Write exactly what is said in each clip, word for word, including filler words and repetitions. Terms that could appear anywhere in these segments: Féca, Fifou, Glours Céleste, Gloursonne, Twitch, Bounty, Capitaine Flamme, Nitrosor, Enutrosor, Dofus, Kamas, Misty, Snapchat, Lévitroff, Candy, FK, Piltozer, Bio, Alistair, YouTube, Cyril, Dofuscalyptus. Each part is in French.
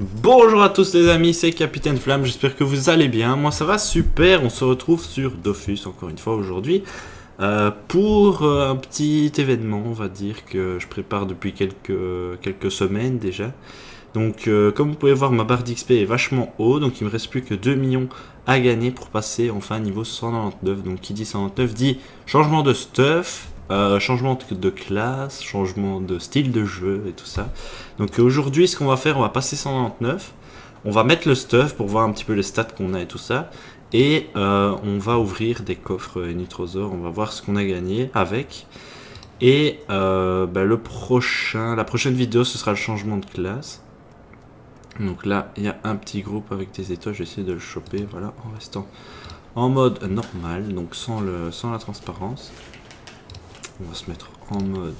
Bonjour à tous les amis, c'est Capitaine Flamme, j'espère que vous allez bien, moi ça va super, on se retrouve sur Dofus encore une fois aujourd'hui euh, pour un petit événement, on va dire, que je prépare depuis quelques, quelques semaines déjà. Donc euh, comme vous pouvez voir, ma barre d'X P est vachement haut, donc il me reste plus que deux millions à gagner pour passer enfin niveau cent quatre-vingt-dix-neuf, donc qui dit cent quatre-vingt-dix-neuf dit changement de stuff. Euh, changement de classe, changement de style de jeu et tout ça. Donc aujourd'hui, ce qu'on va faire, on va passer cent quatre-vingt-dix-neuf. On va mettre le stuff pour voir un petit peu les stats qu'on a et tout ça. Et euh, on va ouvrir des coffres Enutrosor. On va voir ce qu'on a gagné avec. Et euh, bah, le prochain, la prochaine vidéo, ce sera le changement de classe. Donc là, il y a un petit groupe avec des étoiles. Je vais essayer de le choper, voilà, en restant en mode normal, donc sans, le, sans la transparence. On va se mettre en mode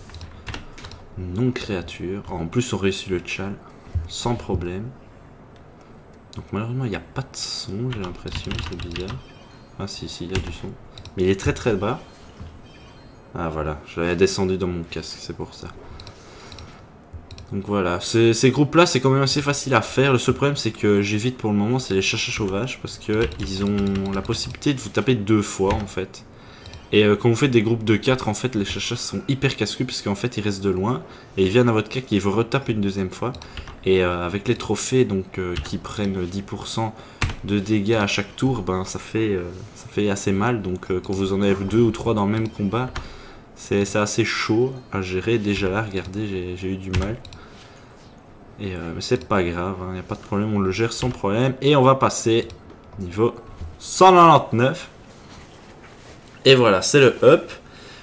non créature. En plus, on réussit le tchal sans problème. Donc malheureusement, il n'y a pas de son, j'ai l'impression, c'est bizarre. Ah si, si, il y a du son. Mais il est très très bas. Ah voilà, j'avais descendu dans mon casque, c'est pour ça. Donc voilà, ces, ces groupes-là, c'est quand même assez facile à faire. Le seul problème, c'est que j'évite pour le moment, c'est les chachas sauvages. Parce qu'ils ont la possibilité de vous taper deux fois, en fait. Et quand vous faites des groupes de quatre, en fait, les chachas sont hyper casse-cul parce qu'en fait, ils restent de loin et ils viennent à votre cac et ils vous retapent une deuxième fois. Et euh, avec les trophées, donc, euh, qui prennent dix pour cent de dégâts à chaque tour, ben, ça fait, euh, ça fait assez mal. Donc, euh, quand vous en avez deux ou trois dans le même combat, c'est assez chaud à gérer. Déjà là, regardez, j'ai eu du mal. Et, euh, mais c'est pas grave, il n'y a pas de problème, on le gère sans problème. Et on va passer niveau cent quatre-vingt-dix-neuf. Et voilà, c'est le up.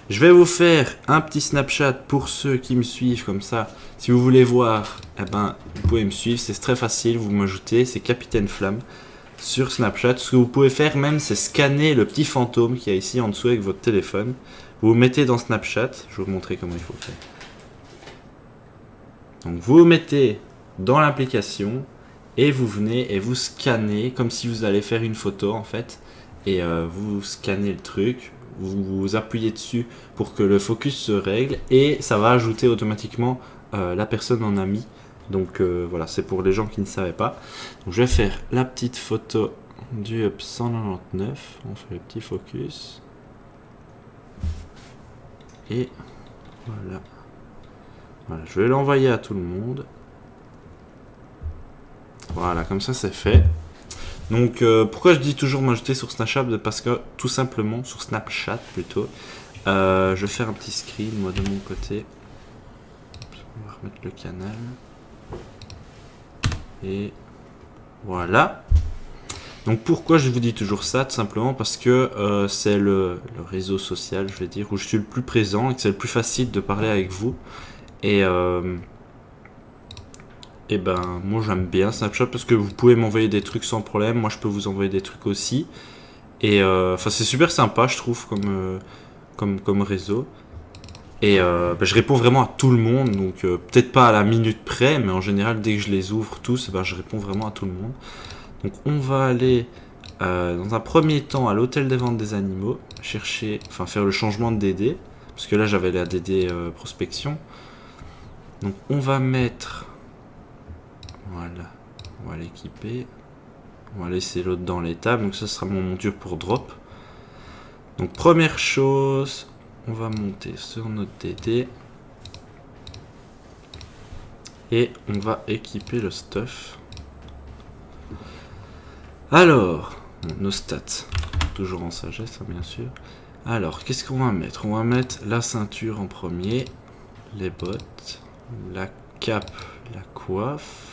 Je vais vous faire un petit Snapchat pour ceux qui me suivent comme ça. Si vous voulez voir, eh ben, vous pouvez me suivre. C'est très facile, vous m'ajoutez, c'est Capitaine Flamme sur Snapchat. Ce que vous pouvez faire même, c'est scanner le petit fantôme qu'il y a ici en dessous avec votre téléphone. Vous vous mettez dans Snapchat. Je vais vous montrer comment il faut faire. Donc vous vous mettez dans l'application et vous venez et vous scannez comme si vous allez faire une photo en fait. Et euh, vous scannez le truc, vous, vous appuyez dessus pour que le focus se règle et ça va ajouter automatiquement euh, la personne en ami. Donc euh, voilà, c'est pour les gens qui ne savaient pas. Donc je vais faire la petite photo du up cent quatre-vingt-dix-neuf. On fait le petit focus. Et voilà. Voilà, je vais l'envoyer à tout le monde. Voilà, comme ça c'est fait. Donc euh, pourquoi je dis toujours m'ajouter sur Snapchat? Parce que tout simplement, sur Snapchat plutôt, euh, je vais faire un petit screen moi de mon côté. On va remettre le canal. Et voilà. Donc pourquoi je vous dis toujours ça? Tout simplement parce que euh, c'est le, le réseau social, je vais dire, où je suis le plus présent et que c'est le plus facile de parler avec vous. Et... Euh, Et eh ben moi j'aime bien Snapchat parce que vous pouvez m'envoyer des trucs sans problème, moi je peux vous envoyer des trucs aussi. Et euh, enfin c'est super sympa je trouve comme, euh, comme, comme réseau. Et euh, ben, je réponds vraiment à tout le monde, donc euh, peut-être pas à la minute près, mais en général dès que je les ouvre tous, ben, je réponds vraiment à tout le monde. Donc on va aller euh, dans un premier temps à l'hôtel des ventes des animaux, chercher, enfin faire le changement de D D, parce que là j'avais la D D euh, prospection. Donc on va mettre... Voilà, on va l'équiper. On va laisser l'autre dans les tables. Donc ça sera mon monture pour drop. Donc première chose, on va monter sur notre D D. Et on va équiper le stuff. Alors, bon, nos stats. Toujours en sagesse, hein, bien sûr. Alors, qu'est-ce qu'on va mettre? On va mettre la ceinture en premier. Les bottes. La cape. La coiffe.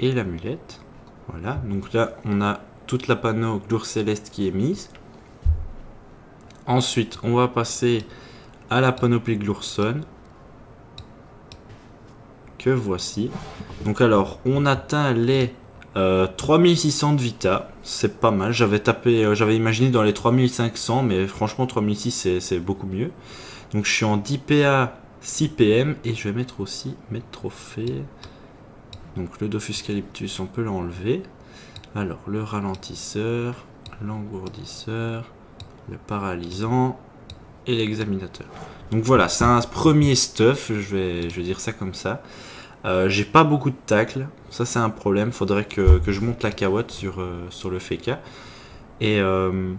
Et l'amulette, voilà. Donc là, on a toute la panneau Glours Céleste qui est mise. Ensuite, on va passer à la panoplie Gloursonne que voici. Donc alors, on atteint les euh, trois mille six cents de vita. C'est pas mal. J'avais tapé, euh, j'avais imaginé dans les trois mille cinq cents, mais franchement, trois mille six cents, c'est beaucoup mieux. Donc je suis en dix P A, six P M, et je vais mettre aussi mes trophées. Donc le Dofuscalyptus, on peut l'enlever. Alors le ralentisseur, l'engourdisseur, le paralysant et l'examinateur. Donc voilà, c'est un premier stuff, je vais, je vais dire ça comme ça. Euh, j'ai pas beaucoup de tacle, ça c'est un problème, faudrait que, que je monte la cawotte sur, euh, sur le Féca. Et euh,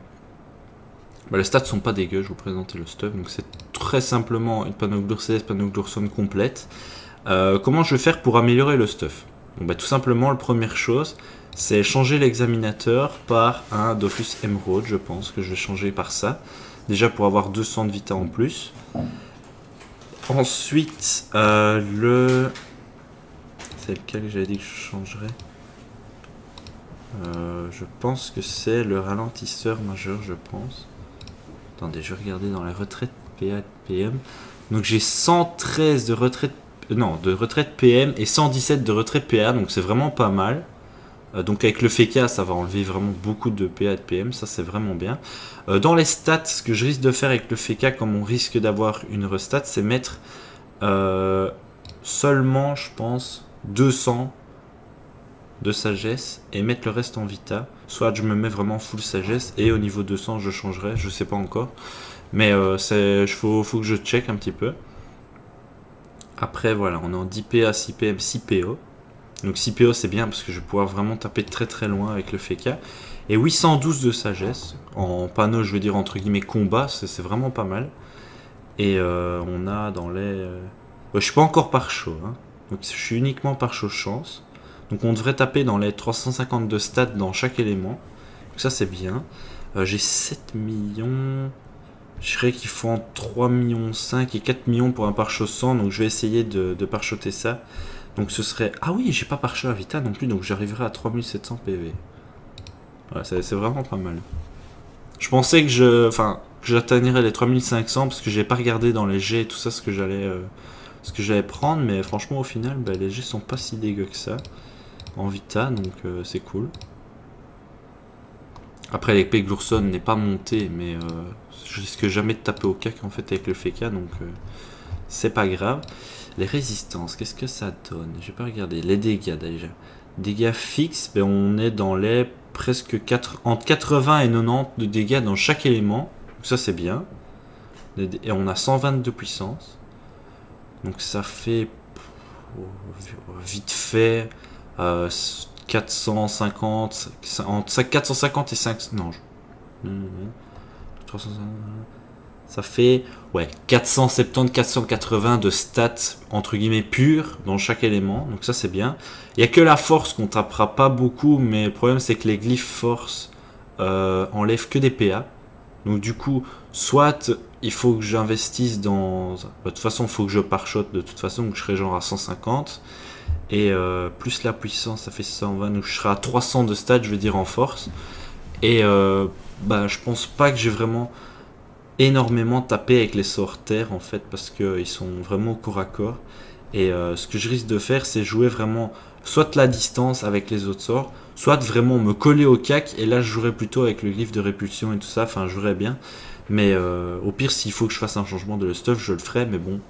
bah, les stats sont pas dégueu, je vous présentais le stuff, donc c'est très simplement une panneau Glours Céleste, panneau Gloursonne complète. Euh, comment je vais faire pour améliorer le stuff? Bon, bah, tout simplement, la première chose, c'est changer l'examinateur par un Dofus Emeraude, je pense que je vais changer par ça. Déjà pour avoir deux cents de vita en plus. Ensuite, euh, le... c'est lequel que j'avais dit que je changerais? euh, Je pense que c'est le ralentisseur majeur, je pense. Attendez, je vais regarder dans la retraite P A de P M. Donc j'ai cent treize de retraite... non, de retraite P M et cent dix-sept de retraite P A, donc c'est vraiment pas mal. Euh, donc avec le Féca, ça va enlever vraiment beaucoup de P A et de P M, ça c'est vraiment bien. Euh, dans les stats, ce que je risque de faire avec le Féca, comme on risque d'avoir une restat, c'est mettre euh, seulement, je pense, deux cents de sagesse et mettre le reste en vita. Soit je me mets vraiment full sagesse et au niveau deux cents, je changerai, je sais pas encore. Mais euh, il faut, faut que je check un petit peu. Après voilà, on est en dix P A, six P M, six P O. Donc six P O c'est bien parce que je vais pouvoir vraiment taper très très loin avec le Féca. Et huit cent douze de sagesse, en panneau je veux dire entre guillemets combat, c'est vraiment pas mal. Et euh, on a dans les... Euh... Ouais, je suis pas encore par chaud, hein. Donc je suis uniquement par chaud chance. Donc on devrait taper dans les trois cent cinquante de stats dans chaque élément. Donc ça c'est bien. Euh, J'ai sept millions... Je dirais qu'il faut en trois millions cinq et quatre millions pour un pare-chaud cent, donc je vais essayer de, de pare-choter ça. Donc ce serait... ah oui, j'ai pas pare-chaud à vita non plus, donc j'arriverai à trois mille sept cents P V. Voilà, c'est vraiment pas mal. Je pensais que je... enfin, que j'atteignerais les trois mille cinq cents parce que j'ai pas regardé dans les jets et tout ça ce que j'allais euh, ce que j'allais prendre, mais franchement au final, bah, les jets sont pas si dégueux que ça en vita, donc euh, c'est cool. Après l'épée Gloursonne n'est pas montée, mais... Euh, je risque jamais de taper au cac en fait avec le Féca, donc euh, c'est pas grave. Les résistances, qu'est-ce que ça donne? J'ai pas regardé. Les dégâts déjà. Dégâts fixes, ben, on est dans les presque quatre, entre quatre-vingts et quatre-vingt-dix de dégâts dans chaque élément. Donc ça c'est bien. Et on a cent vingt de puissance. Donc ça fait vite fait euh, quatre cent cinquante, entre quatre cent cinquante et cinq cents. Non. Je... Mmh. Ça fait ouais, quatre cent soixante-dix à quatre cent quatre-vingts de stats entre guillemets pures dans chaque élément, donc ça c'est bien. Il n'y a que la force qu'on tapera pas beaucoup, mais le problème c'est que les glyphes force euh, enlèvent que des P A, donc du coup soit il faut que j'investisse dans... bah, de toute façon il faut que je pare-shot de toute façon, donc je serai genre à cent cinquante et euh, plus la puissance ça fait cent vingt, donc je serai à trois cents de stats je veux dire en force. Et euh, bah, je pense pas que j'ai vraiment énormément tapé avec les sorts terre en fait, parce qu'ils sont vraiment au corps à corps. Et euh, ce que je risque de faire, c'est jouer vraiment soit la distance avec les autres sorts, soit vraiment me coller au cac. Et là, je jouerai plutôt avec le glyphe de répulsion et tout ça. Enfin, je jouerai bien. Mais euh, au pire, s'il faut que je fasse un changement de le stuff, je le ferai. Mais bon,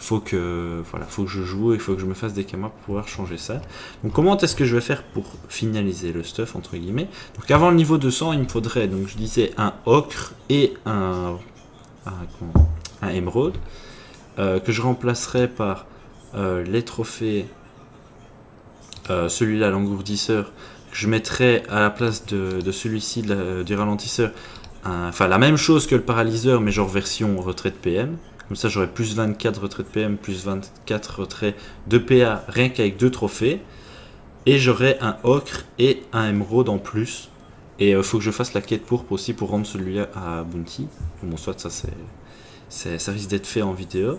faut que, voilà, faut que je joue et il faut que je me fasse des camas pour pouvoir changer ça. Donc comment est-ce que je vais faire pour finaliser le stuff entre guillemets? Donc avant le niveau deux cents, il me faudrait, donc je disais, un ocre et un, un, un émeraude euh, que je remplacerai par euh, les trophées, euh, celui-là l'engourdisseur, que je mettrai à la place de, de celui-ci du ralentisseur, enfin la même chose que le paralyseur mais genre version retraite P M. Comme ça, j'aurai plus vingt-quatre retraits de P M, plus vingt-quatre retraits de P A, rien qu'avec deux trophées. Et j'aurai un ocre et un émeraude en plus. Et il euh, faut que je fasse la quête pourpre aussi pour rendre celui-là à Bounty. Bon, soit ça, c'est, c'est, ça risque d'être fait en vidéo.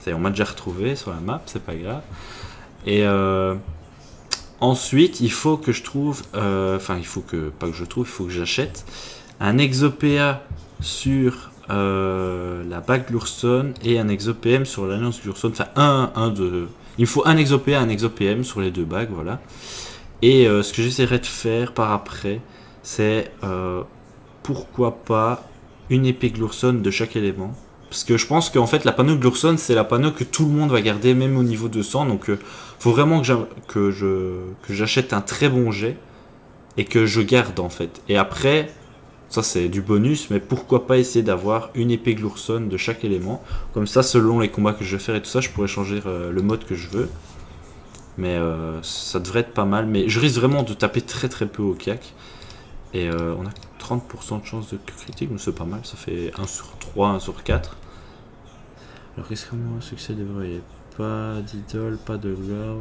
Ça y est, on m'a déjà retrouvé sur la map, c'est pas grave. Et... Euh, ensuite, il faut que je trouve... Euh, enfin, il faut que... Pas que je trouve, il faut que j'achète... un exo-P A sur euh, la bague Gloursonne et un exo-P M sur l'alliance Gloursonne. Enfin, un, un, deux. Il me faut un exo-P A, un exo-P M sur les deux bagues, voilà. Et euh, ce que j'essaierai de faire par après, c'est euh, pourquoi pas une épée Gloursonne de chaque élément. Parce que je pense qu'en fait, la panneau Gloursonne, c'est la panneau que tout le monde va garder, même au niveau deux cents. Donc, euh, faut vraiment que j'achète un très bon jet et que je garde, en fait. Et après... Ça c'est du bonus, mais pourquoi pas essayer d'avoir une épée Gloursonne de chaque élément. Comme ça, selon les combats que je vais faire et tout ça, je pourrais changer euh, le mode que je veux. Mais euh, ça devrait être pas mal. Mais je risque vraiment de taper très très peu au C A C. Et euh, on a trente pour cent de chance de critique, mais c'est pas mal. Ça fait un sur trois, un sur quatre. Le risque à moins, succès dévoilé. Pas d'idole, pas de gloire.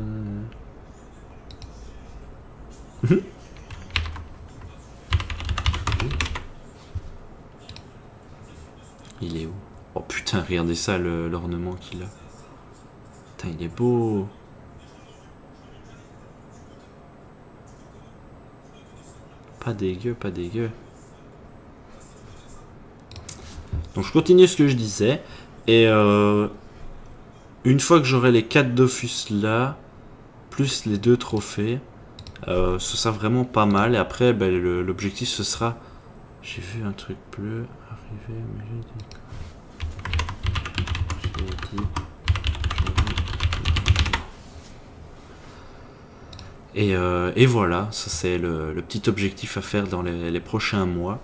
Il est où? Oh putain, regardez ça, l'ornement qu'il a. Putain, il est beau. Pas dégueu, pas dégueu. Donc je continue ce que je disais. Et euh, une fois que j'aurai les quatre Dofus là, plus les deux trophées, euh, ce sera vraiment pas mal. Et après, ben, l'objectif ce sera... J'ai vu un truc bleu arriver, mais j'ai dit... J'ai dit... Et, euh, et voilà, ça c'est le, le petit objectif à faire dans les, les prochains mois.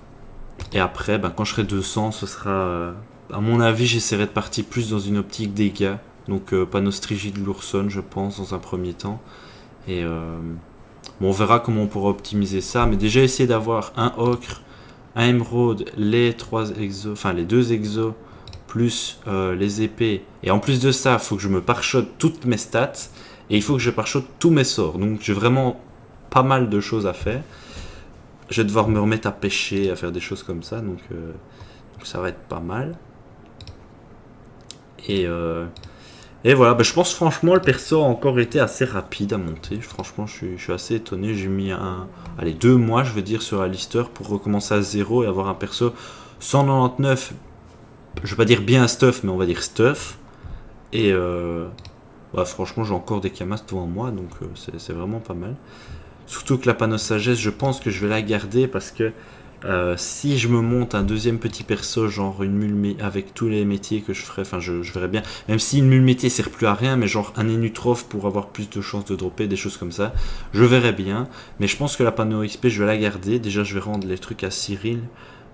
Et après, ben, quand je serai deux cents, ce sera... Euh, à mon avis, j'essaierai de partir plus dans une optique dégâts. Donc euh, panostrigie de Gloursonne, je pense, dans un premier temps. Et euh, bon, on verra comment on pourra optimiser ça. Mais déjà, essayer d'avoir un ocre, un émeraude, les trois exos, enfin les deux exos, plus euh, les épées. Et en plus de ça, il faut que je me parchote toutes mes stats. Et il faut que je parchote tous mes sorts. Donc j'ai vraiment pas mal de choses à faire. Je vais devoir me remettre à pêcher, à faire des choses comme ça. Donc, euh, donc ça va être pas mal. Et, euh, et voilà. Bah, je pense franchement le perso a encore été assez rapide à monter. Franchement je suis, je suis assez étonné. J'ai mis un, allez, deux mois je veux dire sur Alistair pour recommencer à zéro et avoir un perso cent quatre-vingt-dix-neuf. Je vais pas dire bien stuff, mais on va dire stuff. Et... Euh, Bah, franchement, j'ai encore des Kamas devant moi, donc euh, c'est vraiment pas mal. Surtout que la panneau sagesse, je pense que je vais la garder parce que euh, si je me monte un deuxième petit perso, genre une mule avec tous les métiers que je ferai, enfin, je, je verrai bien. Même si une mule métier sert plus à rien, mais genre un Enutrosor pour avoir plus de chances de dropper, des choses comme ça, je verrai bien. Mais je pense que la panneau X P, je vais la garder. Déjà, je vais rendre les trucs à Cyril,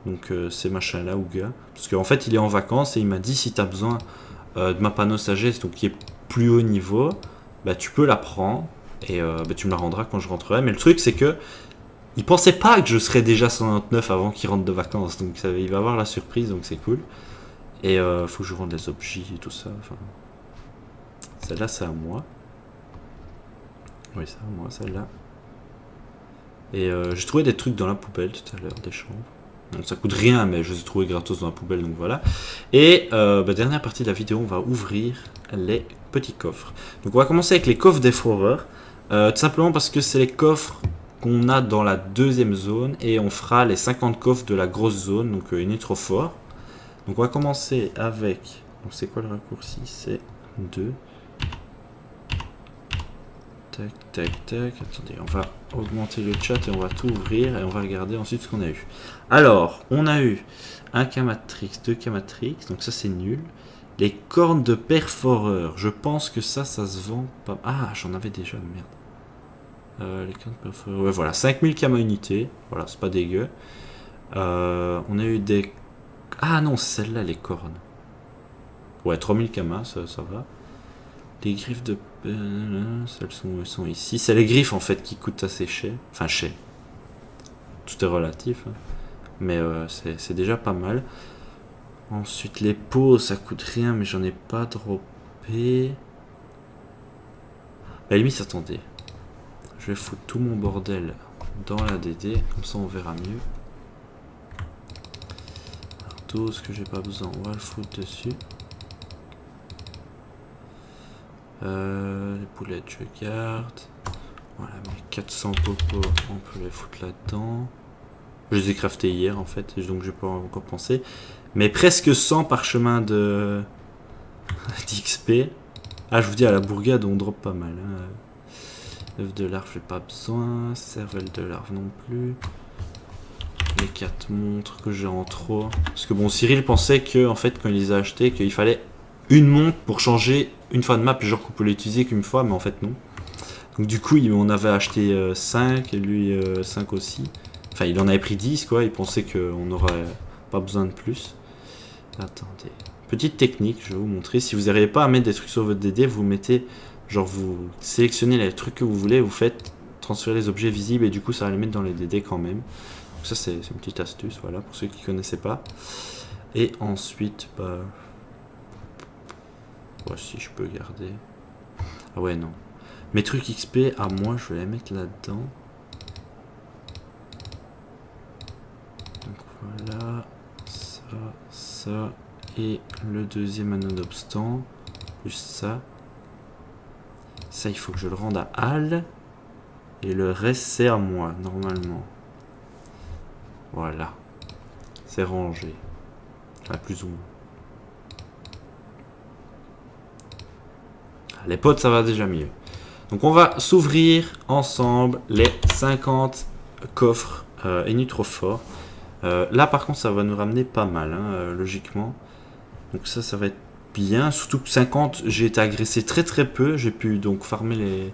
donc euh, ces machins-là, ou gars. Parce qu'en fait, il est en vacances et il m'a dit si t'as besoin euh, de ma panneau sagesse, donc qui est plus haut niveau, bah tu peux la prendre et euh, bah, tu me la rendras quand je rentrerai. Mais le truc c'est que il pensait pas que je serais déjà cent quatre-vingt-dix-neuf avant qu'il rentre de vacances, donc ça, il va avoir la surprise, donc c'est cool. Et euh, faut que je rende les objets et tout ça. Enfin, celle-là c'est à moi. Oui, c'est à moi celle-là. Et euh, j'ai trouvé des trucs dans la poubelle tout à l'heure, des chambres. Donc ça coûte rien, mais je les ai trouvés gratos dans la poubelle, donc voilà. Et euh, bah, dernière partie de la vidéo, on va ouvrir les petits coffres. Donc on va commencer avec les coffres des Foreurs, euh, tout simplement parce que c'est les coffres qu'on a dans la deuxième zone, et on fera les cinquante coffres de la grosse zone, donc euh, Nitrosor. Donc on va commencer avec... Donc c'est quoi le raccourci? C'est deux. Tac, tac, tac. Attendez, on va augmenter le chat et on va tout ouvrir et on va regarder ensuite ce qu'on a eu. Alors, on a eu un Kamatrix, deux Kamatrix, donc ça c'est nul. Les cornes de perforeur, je pense que ça, ça se vend pas. Ah, j'en avais déjà, merde. Euh, les cornes de perforeur, ouais, voilà, cinq mille Kama unités, voilà, c'est pas dégueu. Euh, on a eu des... Ah non, celle-là, les cornes. Ouais, trois mille Kama, ça, ça va. Les griffes de... Celles sont, elles sont ici. C'est les griffes en fait qui coûtent assez cher. Enfin cher. Tout est relatif. Hein. Mais euh, c'est déjà pas mal. Ensuite les peaux ça coûte rien mais j'en ai pas droppé. À la limite attendez. Je vais foutre tout mon bordel dans la D D. Comme ça on verra mieux. Alors, tout ce que j'ai pas besoin on va le foutre dessus. Euh, les poulettes je garde. Voilà, mes quatre cents popos on peut les foutre là-dedans. Je les ai craftés hier en fait, donc je n'ai pas encore pensé. Mais presque cent parchemins de d'X P. Ah, je vous dis, à la bourgade on drop pas mal. Hein. œuf de larve, j'ai pas besoin. Cervelle de larve non plus. Les quatre montres que j'ai en trop. Parce que bon, Cyril pensait que en fait quand il les a achetés, qu'il fallait une montre pour changer une fois de map, genre qu'on peut l'utiliser qu'une fois, mais en fait non. Donc du coup, on avait acheté cinq et lui cinq aussi. Enfin, il en avait pris dix, quoi. Il pensait qu'on n'aurait pas besoin de plus. Attendez. Petite technique, je vais vous montrer. Si vous n'arrivez pas à mettre des trucs sur votre D D, vous mettez... Genre, vous sélectionnez les trucs que vous voulez, vous faites transférer les objets visibles et du coup, ça va les mettre dans les D D quand même. Donc ça, c'est une petite astuce, voilà, pour ceux qui ne connaissaient pas. Et ensuite, bah... Ouais, si je peux garder... Ah ouais, non. Mes trucs X P, à moi, je vais les mettre là-dedans. Donc voilà, ça, ça, et le deuxième anneau d'obstant, plus ça. Ça, il faut que je le rende à Al. Et le reste, c'est à moi, normalement. Voilà. C'est rangé. Enfin, plus ou moins. Les potes, ça va déjà mieux. Donc, on va s'ouvrir ensemble les cinquante coffres euh, Enutrosor. Euh, là, par contre, ça va nous ramener pas mal, hein, euh, logiquement. Donc, ça, ça va être... Bien, surtout que cinquante, j'ai été agressé très très peu, j'ai pu donc farmer les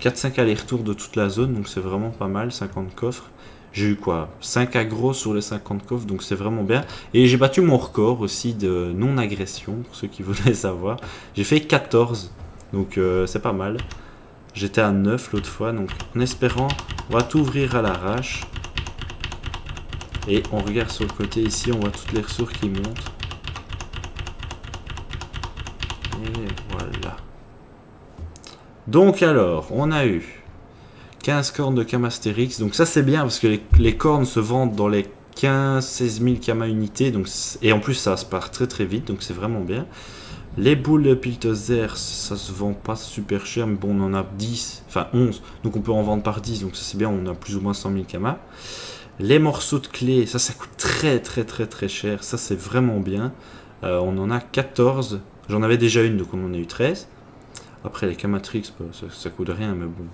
quatre cinq allers-retours de toute la zone, donc c'est vraiment pas mal, cinquante coffres. J'ai eu quoi, cinq aggro sur les cinquante coffres, donc c'est vraiment bien. Et j'ai battu mon record aussi de non-agression, pour ceux qui voulaient savoir. J'ai fait quatorze, donc euh, c'est pas mal. J'étais à neuf l'autre fois, donc en espérant, on va tout ouvrir à l'arrache. Et on regarde sur le côté ici, on voit toutes les ressources qui montent. Et voilà. Donc alors, on a eu quinze cornes de Camastérix. Donc ça c'est bien parce que les, les cornes se vendent dans les quinze à seize mille Kamas unités. Donc, et en plus ça se part très très vite, donc c'est vraiment bien. Les boules de Piltozer, ça se vend pas super cher, mais bon on en a dix, enfin onze. Donc on peut en vendre par dix, donc ça c'est bien, on a plus ou moins cent mille Kamas. Les morceaux de clé, ça ça coûte très très très très cher, ça c'est vraiment bien. Euh, on en a quatorze. J'en avais déjà une, donc on en a eu treize. Après, les Kamatrix, ça, ça coûte rien, mais bon,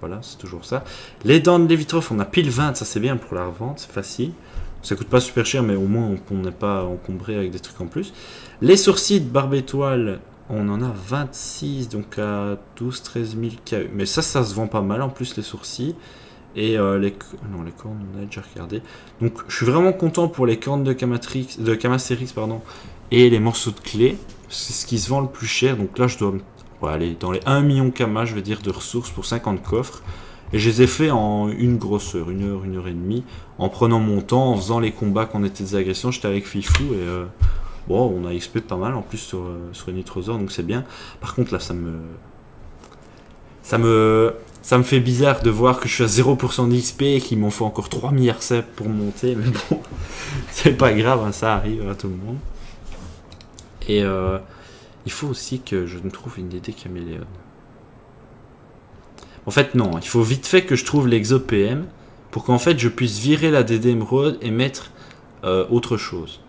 voilà, c'est toujours ça. Les dents de Lévitroff, on a pile vingt, ça c'est bien pour la revente, c'est facile. Ça coûte pas super cher, mais au moins on n'est pas encombré avec des trucs en plus. Les sourcils de Barbe Étoile, on en a vingt-six, donc à douze à treize mille K U. Mais ça, ça se vend pas mal en plus, les sourcils. Et euh, les... Non, les cornes, on a déjà regardé. Donc, je suis vraiment content pour les cornes de Kamatrix, de Kamastérix, pardon, et les morceaux de clé. C'est ce qui se vend le plus cher, donc là je dois ouais, aller dans les un million Kamas, je vais dire, de ressources pour cinquante coffres. Et je les ai fait en une grosse heure, une heure, une heure et demie, en prenant mon temps, en faisant les combats quand on était des agressions. J'étais avec Fifou et euh, bon, on a X P pas mal en plus sur, euh, sur Nitrosor, donc c'est bien. Par contre là ça me... Ça me... Ça me fait bizarre de voir que je suis à zéro pour cent d'X P et qu'il m'en faut encore trois milliards pour monter, mais bon, c'est pas grave, hein, ça arrive à tout le monde. Et euh, il faut aussi que je trouve une D D caméléon. En fait non, il faut vite fait que je trouve l'exo-P M pour qu'en fait je puisse virer la D D émeraude et mettre euh, autre chose.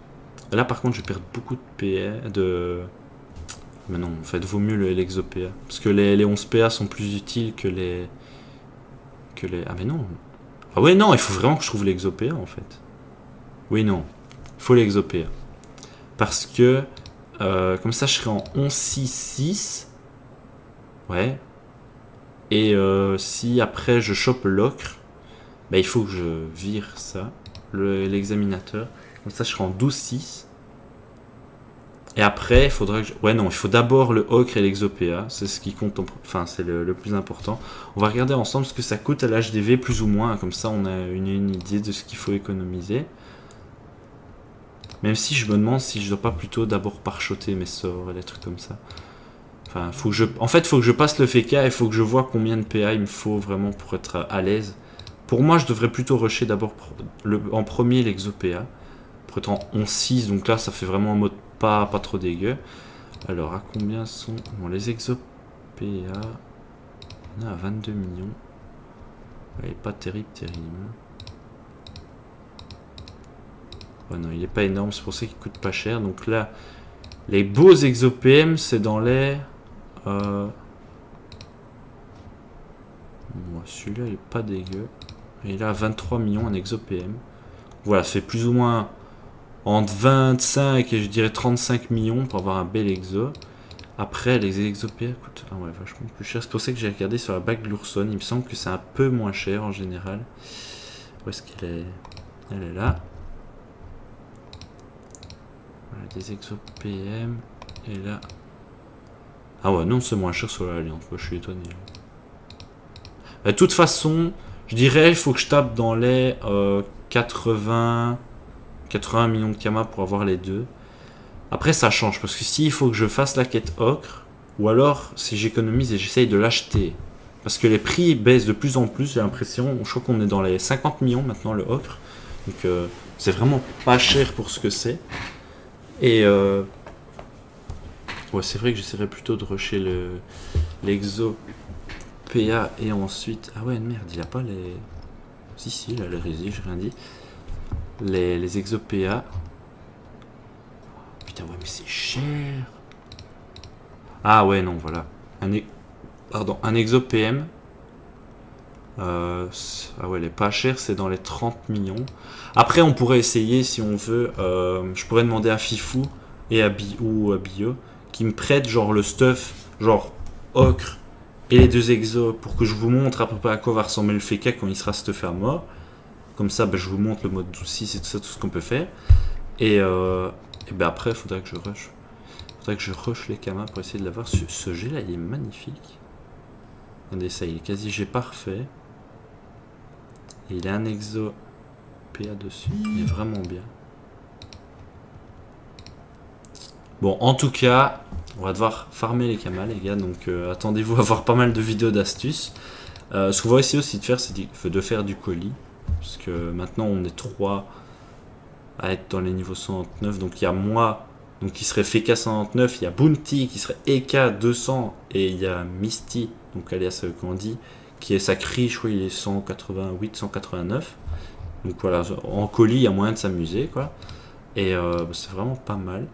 Et là par contre je perds beaucoup de P A. De... Mais non, en fait vaut mieux l'exo-P A. Parce que les, les onze P A sont plus utiles que les... que les... Ah mais non. Ah ouais non, il faut vraiment que je trouve l'exo-P A en fait. Oui non, il faut l'exo-P A. Parce que... Euh, comme ça je serai en onze six six. Ouais. Et euh, si après je chope l'ocre, bah, il faut que je vire ça, l'examinateur. Le, comme ça je serai en douze six. Et après il faudra que je... Ouais non, il faut d'abord le ocre et l'exopéa. C'est ce qui compte, en... enfin c'est le, le plus important. On va regarder ensemble ce que ça coûte à l'H D V plus ou moins. Comme ça on a une, une idée de ce qu'il faut économiser. Même si je me demande si je dois pas plutôt d'abord parchoter mes sorts et des trucs comme ça. Enfin, faut que je... En fait, il faut que je passe le Féca et il faut que je vois combien de P A il me faut vraiment pour être à l'aise. Pour moi, je devrais plutôt rusher d'abord le... en premier l'exo-P A. Pour être en onze six, donc là, ça fait vraiment en mode pas, pas trop dégueu. Alors, à combien sont... Bon, les exo-P A... On est à vingt-deux millions. Ouais, pas terrible, terrible. Oh non, il n'est pas énorme, c'est pour ça qu'il coûte pas cher. Donc là, les beaux exo-P M, c'est dans les... Euh... Bon, celui-là, il est pas dégueu. Et là, vingt-trois millions en exo-P M. Voilà, c'est plus ou moins entre vingt-cinq et je dirais trente-cinq millions pour avoir un bel exo. Après, les exo-P M coûtent ah ouais, vachement plus cher. C'est pour ça que j'ai regardé sur la bague Gloursonne. Il me semble que c'est un peu moins cher en général. Où est-ce qu'il est? Elle est là. Voilà, des exo-P M. Et là. Ah ouais, non, c'est moins cher sur l'Alliance. Ouais, je suis étonné. De toute façon, je dirais il faut que je tape dans les euh, quatre-vingts millions de Kamas pour avoir les deux. Après, ça change. Parce que s'il faut que je fasse la quête ocre, ou alors si j'économise et j'essaye de l'acheter. Parce que les prix baissent de plus en plus, j'ai l'impression. Je crois qu'on est dans les cinquante millions maintenant, le ocre. Donc, euh, c'est vraiment pas cher pour ce que c'est. Et euh, ouais, c'est vrai que j'essaierais plutôt de rusher le l'exo P A et ensuite. Ah ouais, merde, il n'y a pas les. Si, si, là, les résis, j'ai rien dit. Les, les exo P A. Putain, ouais, mais c'est cher. Ah ouais, non, voilà. Un, pardon, un exo P M. Euh, ah ouais, les pas chers, c'est dans les trente millions. Après, on pourrait essayer si on veut. Euh, je pourrais demander à Fifou et à Bio, à Bio qui me prêtent genre le stuff, genre ocre et les deux exos pour que je vous montre à peu près à quoi va ressembler le Féca quand il sera stuffé à mort. Comme ça, ben, je vous montre le mode douce-six et tout ça, tout ce qu'on peut faire. Et, euh, et ben après, il faudra que je rush. Faudrait que je rush les Kamas pour essayer de l'avoir. Ce, ce jet là, il est magnifique. Regardez ça, il est quasi jet parfait. Et il a un exo P A dessus, il est vraiment bien. Bon, en tout cas, on va devoir farmer les Kamas, les gars, donc euh, attendez-vous à avoir pas mal de vidéos d'astuces. Euh, ce qu'on va essayer aussi de faire, c'est de faire du colis, parce que maintenant on est trois à être dans les niveaux cent neuf, donc il y a moi, donc qui serait F K cent neuf, il y a Bounty qui serait E K deux cents, et il y a Misty, donc alias Candy, qui est sa criche, oui, il est cent quatre-vingt-huit, cent quatre-vingt-neuf. Donc voilà, en colis, il y a moyen de s'amuser, quoi. Et euh, c'est vraiment pas mal.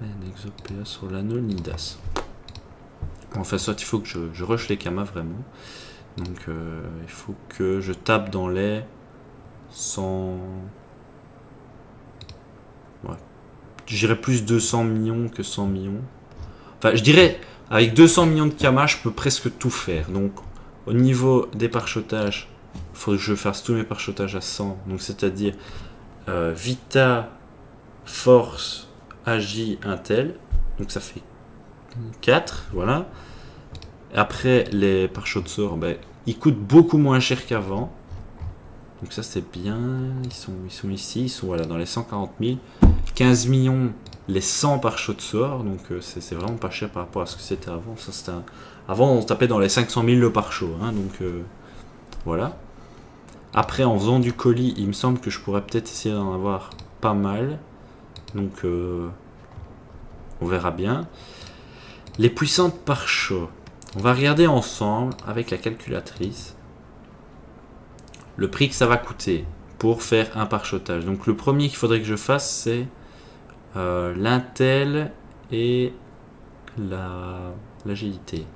Un exopéa sur l'anneau Nidas. En fait, soit il faut que je, je rush les Kamas, vraiment. Donc euh, il faut que je tape dans les cent... Ouais. J'irais plus deux cents millions que cent millions. Enfin, je dirais... Avec deux cents millions de Kamas, je peux presque tout faire. Donc, au niveau des parchotages, il faut que je fasse tous mes parchotages à cent. Donc, c'est-à-dire euh, Vita, Force, Agi, Intel. Donc, ça fait quatre. Voilà. Après, les parchots de sort, ben, ils coûtent beaucoup moins cher qu'avant. Donc, ça, c'est bien. Ils sont, ils sont ici. Ils sont voilà, dans les cent quarante mille. quinze millions. Les cent par chaud de sort, donc euh, c'est vraiment pas cher par rapport à ce que c'était avant. Ça, c'était un... Avant, on tapait dans les cinq cent mille le par chaud, hein, donc euh, voilà. Après, en faisant du colis, il me semble que je pourrais peut-être essayer d'en avoir pas mal. Donc, euh, on verra bien. Les puissantes par chaud. On va regarder ensemble avec la calculatrice le prix que ça va coûter pour faire un parchotage. Donc, le premier qu'il faudrait que je fasse, c'est Euh, l'intel et la l'agilité.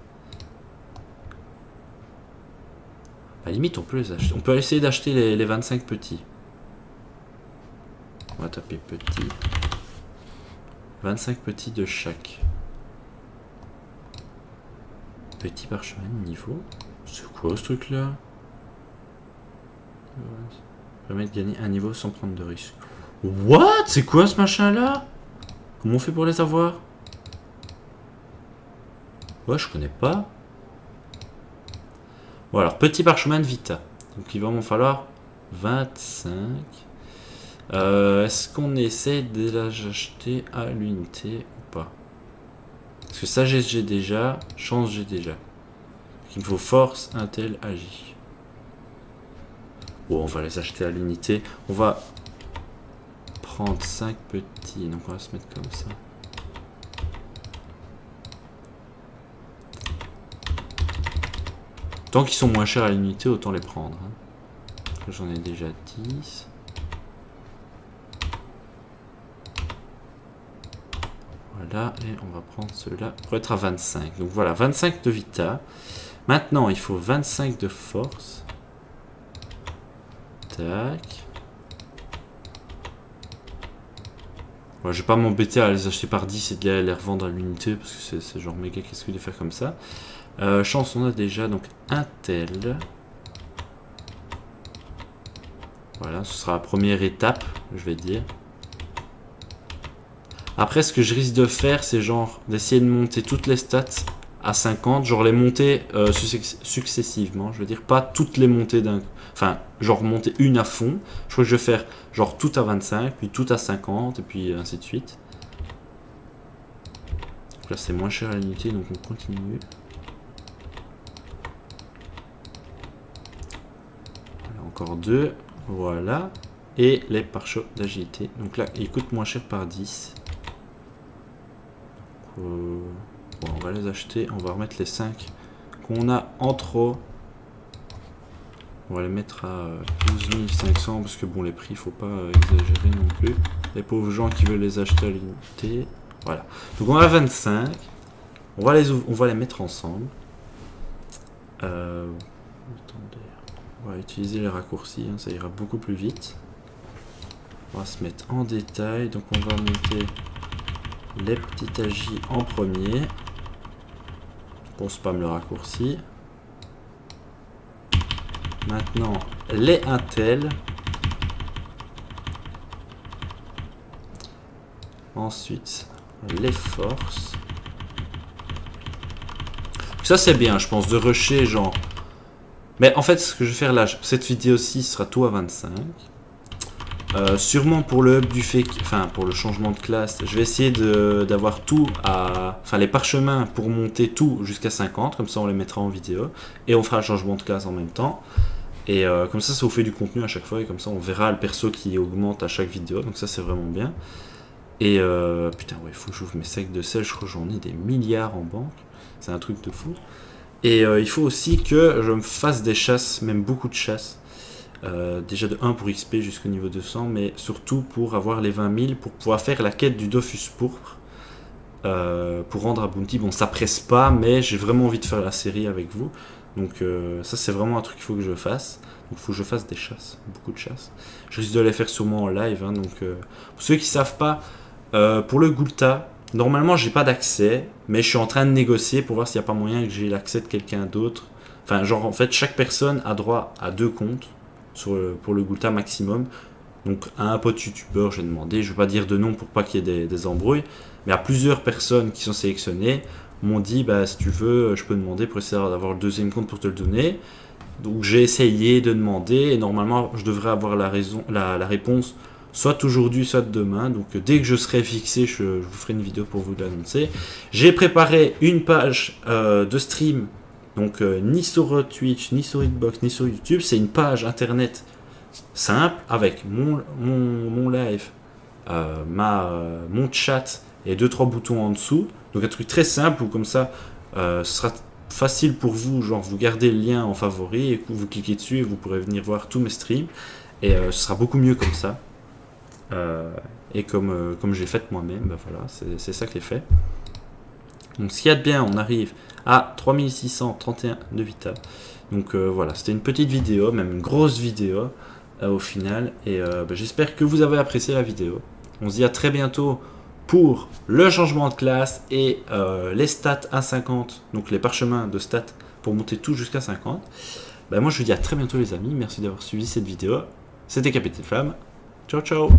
À la limite, on peut les acheter. On peut essayer d'acheter les, les vingt-cinq petits. On va taper petit. vingt-cinq petits de chaque. Petit parchemin de niveau. C'est quoi ce truc-là? Ça permet de gagner un niveau sans prendre de risque. What? C'est quoi ce machin là? Comment on fait pour les avoir? Ouais, je connais pas. Bon alors, petit parchemin de Vita. Donc il va m'en falloir vingt-cinq. Euh, Est-ce qu'on essaie de l'acheter à l'unité ou pas? Parce que ça j'ai déjà, chance j'ai déjà. Donc, il me faut force, intel, agi. Bon, on va les acheter à l'unité. On va... trente-cinq petits, donc on va se mettre comme ça. Tant qu'ils sont moins chers à l'unité, autant les prendre. Hein. J'en ai déjà dix. Voilà, et on va prendre ceux-là pour être à vingt-cinq. Donc voilà, vingt-cinq de Vita. Maintenant, il faut vingt-cinq de force. Tac. Ouais, je vais pas m'embêter à les acheter par dix et de les revendre à l'unité parce que c'est genre méga qu'est-ce que de faire comme ça. Euh, chance, on a déjà donc un tel. Voilà, ce sera la première étape, je vais dire. Après, ce que je risque de faire, c'est genre d'essayer de monter toutes les stats à cinquante, genre les monter euh, successivement. Je veux dire, pas toutes les monter d'un... Enfin, genre monter une à fond. Je crois que je vais faire genre tout à vingt-cinq, puis tout à cinquante, et puis ainsi de suite. Donc là, c'est moins cher à l'unité, donc on continue. Voilà, encore deux. Voilà. Et les pare-chocs d'agilité. Donc là, ils coûtent moins cher par dix. Euh, bon, on va les acheter, on va remettre les cinq qu'on a en trop. On va les mettre à douze mille cinq cents parce que bon, les prix, faut pas exagérer non plus. Les pauvres gens qui veulent les acheter à l'unité. Voilà. Donc on a vingt-cinq. On va les, on va les mettre ensemble. Euh, attendez. On va utiliser les raccourcis, hein, ça ira beaucoup plus vite. On va se mettre en détail. Donc on va monter les petits agis en premier. On spamme le raccourci. Maintenant, les intels. Ensuite, les forces. Ça, c'est bien, je pense, de rusher, genre. Mais en fait, ce que je vais faire là, cette vidéo-ci sera tout à vingt-cinq. Euh, sûrement pour le hub du fait, enfin pour le changement de classe, je vais essayer d'avoir tout à, enfin les parchemins pour monter tout jusqu'à cinquante, comme ça on les mettra en vidéo et on fera le changement de classe en même temps et euh, comme ça ça vous fait du contenu à chaque fois et comme ça on verra le perso qui augmente à chaque vidéo, donc ça c'est vraiment bien. Et euh, putain ouais, il faut que j'ouvre mes sacs de sel, je crois que j'en ai des milliards en banque, c'est un truc de fou. Et euh, il faut aussi que je me fasse des chasses, même beaucoup de chasses. Euh, déjà de un pour X P jusqu'au niveau deux cents, mais surtout pour avoir les vingt mille pour pouvoir faire la quête du Dofus pourpre euh, pour rendre à Bounty. Bon, ça presse pas, mais j'ai vraiment envie de faire la série avec vous, donc euh, ça c'est vraiment un truc qu'il faut que je fasse. Donc il faut que je fasse des chasses, beaucoup de chasses. Je risque de les faire sûrement en live, hein, donc euh, pour ceux qui savent pas, euh, pour le Gulta, normalement j'ai pas d'accès, mais je suis en train de négocier pour voir s'il n'y a pas moyen que j'ai l'accès de quelqu'un d'autre. Enfin, genre en fait, chaque personne a droit à deux comptes. Sur le, pour le Gulta maximum, donc à un pote youtubeur j'ai demandé, je vais pas dire de nom pour pas qu'il y ait des, des embrouilles, mais à plusieurs personnes qui sont sélectionnées m'ont dit bah si tu veux je peux demander pour essayer d'avoir le deuxième compte pour te le donner. Donc j'ai essayé de demander et normalement je devrais avoir la, raison, la, la réponse soit aujourd'hui soit demain, donc dès que je serai fixé je, je vous ferai une vidéo pour vous l'annoncer. J'ai préparé une page euh, de stream. Donc euh, ni sur Twitch, ni sur Hitbox, ni sur YouTube, c'est une page internet simple avec mon, mon, mon live, euh, ma, euh, mon chat et deux trois boutons en dessous. Donc un truc très simple où comme ça, euh, ce sera facile pour vous, genre vous gardez le lien en favori et vous cliquez dessus et vous pourrez venir voir tous mes streams. Et euh, ce sera beaucoup mieux comme ça. Euh, et comme, euh, comme j'ai fait moi-même, ben voilà, c'est ça que j'ai fait. Donc s'il y a de bien, on arrive à trois mille six cent trente et un de Vita. Donc euh, voilà, c'était une petite vidéo, même une grosse vidéo euh, au final. Et euh, bah, j'espère que vous avez apprécié la vidéo. On se dit à très bientôt pour le changement de classe et euh, les stats à cinquante. Donc les parchemins de stats pour monter tout jusqu'à cinquante. Bah, moi je vous dis à très bientôt les amis. Merci d'avoir suivi cette vidéo. C'était Capitaine Flamme. Ciao ciao.